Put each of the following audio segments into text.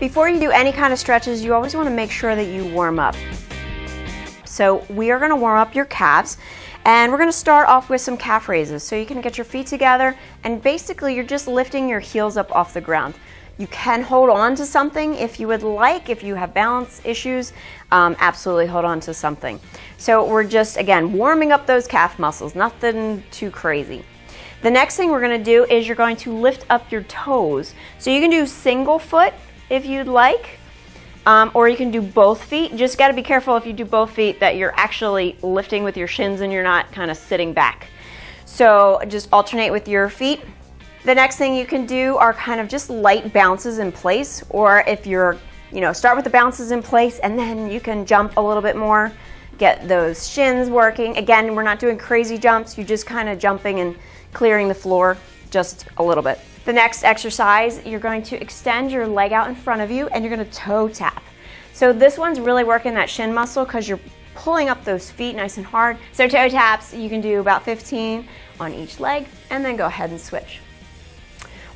Before you do any kind of stretches, you always want to make sure that you warm up. So we are going to warm up your calves, and we're going to start off with some calf raises. So you can get your feet together, and basically you're just lifting your heels up off the ground. You can hold on to something if you would like. If you have balance issues, absolutely hold on to something. So we're just, again, warming up those calf muscles, nothing too crazy. The next thing we're going to do is you're going to lift up your toes. So you can do single foot if you'd like, or you can do both feet. Just got to be careful if you do both feet that you're actually lifting with your shins and you're not kind of sitting back. So just alternate with your feet. The next thing you can do are kind of just light bounces in place, or if you're, you know, start with the bounces in place and then you can jump a little bit more, get those shins working. Again, we're not doing crazy jumps, you're just kind of jumping and clearing the floor just a little bit. The next exercise, you're going to extend your leg out in front of you and you're going to toe tap. So this one's really working that shin muscle because you're pulling up those feet nice and hard. So toe taps, you can do about 15 on each leg and then go ahead and switch.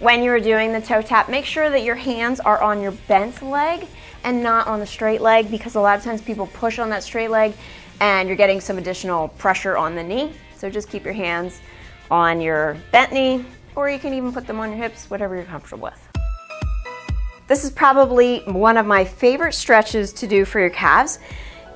When you're doing the toe tap, make sure that your hands are on your bent leg and not on the straight leg, because a lot of times people push on that straight leg and you're getting some additional pressure on the knee. So just keep your hands on your bent knee, or you can even put them on your hips, whatever you're comfortable with. This is probably one of my favorite stretches to do for your calves.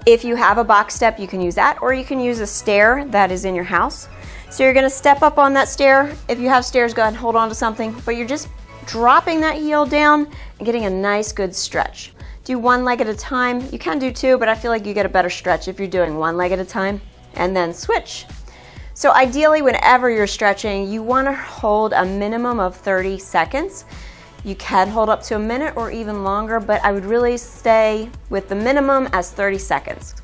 If you have a box step, you can use that, or you can use a stair that is in your house. So you're gonna step up on that stair. If you have stairs, go ahead and hold on to something, but you're just dropping that heel down and getting a nice good stretch. Do one leg at a time. You can do two, but I feel like you get a better stretch if you're doing one leg at a time, and then switch. So ideally, whenever you're stretching, you want to hold a minimum of 30 seconds. You can hold up to a minute or even longer, but I would really stay with the minimum as 30 seconds.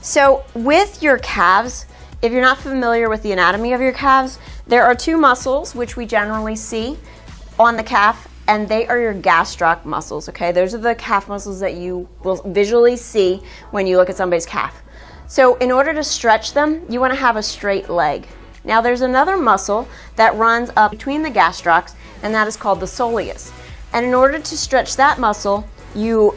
So with your calves, if you're not familiar with the anatomy of your calves, there are two muscles which we generally see on the calf, and they are your gastroc muscles, okay? Those are the calf muscles that you will visually see when you look at somebody's calf. So in order to stretch them, you want to have a straight leg. Now there's another muscle that runs up between the gastrocs, and that is called the soleus. And in order to stretch that muscle, you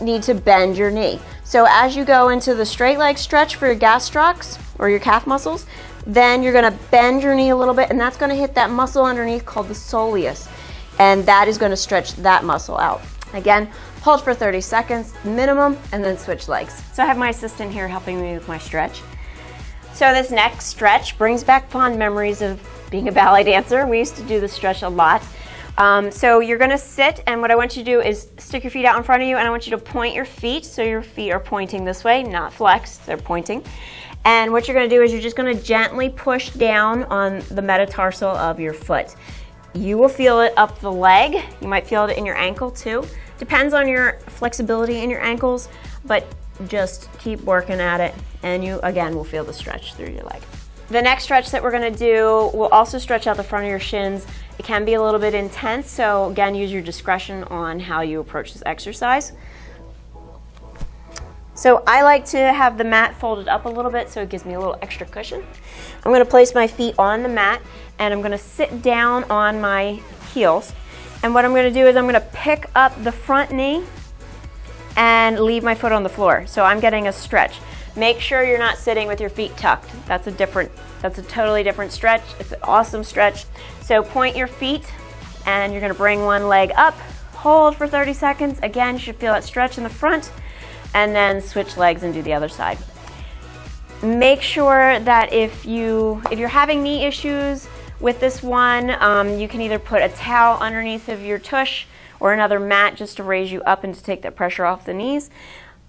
need to bend your knee. So as you go into the straight leg stretch for your gastrocs or your calf muscles, then you're going to bend your knee a little bit, and that's going to hit that muscle underneath called the soleus. And that is going to stretch that muscle out. Again, hold for 30 seconds minimum and then switch legs. So I have my assistant here helping me with my stretch. So this next stretch brings back fond memories of being a ballet dancer. We used to do this stretch a lot. So you're going to sit, and what I want you to do is stick your feet out in front of you, and I want you to point your feet so your feet are pointing this way, not flexed, they're pointing. And what you're going to do is you're just going to gently push down on the metatarsal of your foot. You will feel it up the leg. You might feel it in your ankle too. Depends on your flexibility in your ankles, but just keep working at it, and you, again, will feel the stretch through your leg. The next stretch that we're gonna do will also stretch out the front of your shins. It can be a little bit intense, so again, use your discretion on how you approach this exercise. So I like to have the mat folded up a little bit so it gives me a little extra cushion. I'm gonna place my feet on the mat, and I'm gonna sit down on my heels. And what I'm gonna do is I'm gonna pick up the front knee and leave my foot on the floor. So I'm getting a stretch. Make sure you're not sitting with your feet tucked. That's a totally different stretch. It's an awesome stretch. So point your feet, and you're gonna bring one leg up, hold for 30 seconds. Again, you should feel that stretch in the front, and then switch legs and do the other side. Make sure that if you're having knee issues with this one, you can either put a towel underneath of your tush or another mat just to raise you up and to take that pressure off the knees.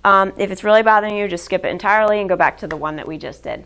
If it's really bothering you, just skip it entirely and go back to the one that we just did.